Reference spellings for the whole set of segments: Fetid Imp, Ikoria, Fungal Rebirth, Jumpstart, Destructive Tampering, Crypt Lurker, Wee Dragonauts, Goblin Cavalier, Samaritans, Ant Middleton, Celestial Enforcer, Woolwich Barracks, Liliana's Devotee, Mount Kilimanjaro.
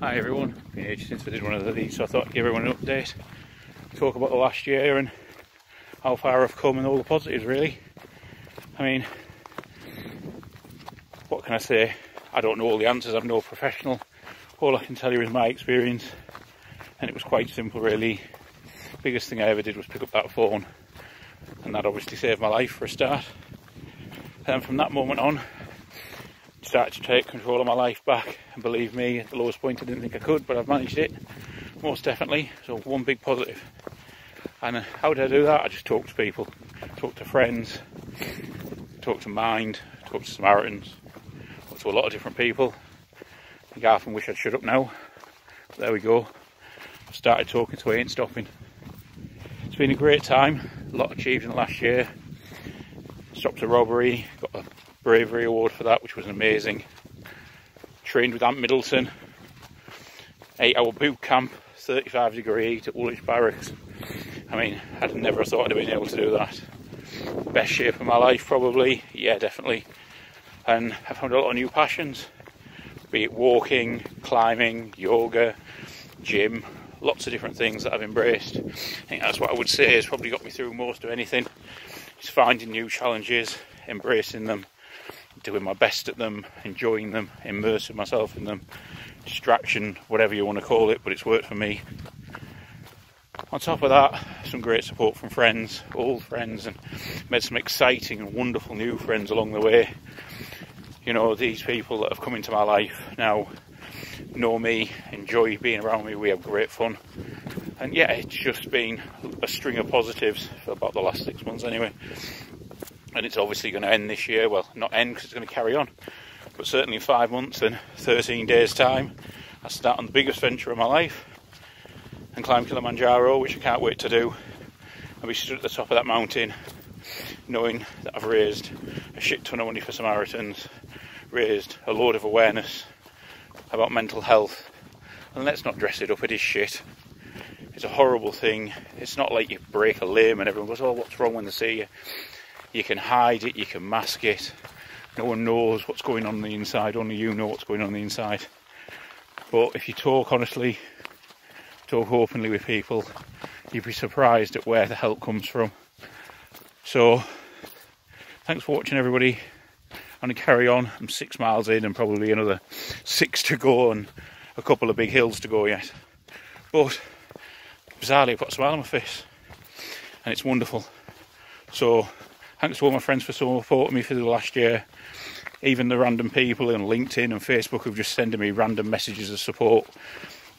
Hi everyone, it's been ages since I did one of these, so I thought I'd give everyone an update, talk about the last year and how far I've come and all the positives really. I mean, what can I say? I don't know all the answers, I'm no professional. All I can tell you is my experience, and it was quite simple really. The biggest thing I ever did was pick up that phone, and that obviously saved my life for a start. And from that moment on, started to take control of my life back, and believe me, at the lowest point I didn't think I could, but I've managed it, most definitely. So one big positive. And how did I do that? I just talked to people, talked to friends, talked to Mind, talked to Samaritans, talked to a lot of different people. I think I often wish I'd shut up now, but there we go. I started talking, so I ain't stopping. It's been a great time, a lot achieved in the last year. Stopped a robbery, got a bravery award for that, which was amazing. Trained with Ant Middleton, 8-hour boot camp, 35°, at Woolwich Barracks. I mean, I'd never thought I'd have been able to do that. Best shape of my life probably, yeah, definitely. And I found a lot of new passions, be it walking, climbing, yoga, gym, lots of different things that I've embraced. I think that's what I would say has probably got me through most of anything. It's finding new challenges, embracing them, doing my best at them, enjoying them, immersing myself in them. Distraction, whatever you want to call it, but it's worked for me. On top of that, some great support from friends, old friends, and made some exciting and wonderful new friends along the way. You know, these people that have come into my life now know me, enjoy being around me, we have great fun. And yeah, it's just been a string of positives for about the last 6 months anyway. And it's obviously going to end this year, well, not end because it's going to carry on, but certainly in 5 months and 13 days time, I start on the biggest venture of my life and climb Kilimanjaro, which I can't wait to do. I'll be stood at the top of that mountain knowing that I've raised a shit ton of money for Samaritans, raised a load of awareness about mental health, and let's not dress it up, it is shit. It's a horrible thing. It's not like you break a limb and everyone goes, oh, what's wrong when they see you? You can hide it, you can mask it. No one knows what's going on the inside. Only you know what's going on the inside. But if you talk honestly, talk openly with people, you'd be surprised at where the help comes from. So, thanks for watching, everybody. I'm going to carry on. I'm 6 miles in and probably another 6 to go and a couple of big hills to go yet. But bizarrely, I've got a smile on my face and it's wonderful. So thanks to all my friends for supporting me for the last year, even the random people on LinkedIn and Facebook who've just sending me random messages of support.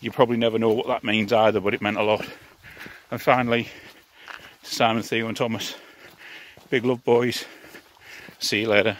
You probably never know what that means either, but it meant a lot. And finally, Simon, Theo and Thomas, big love boys, see you later.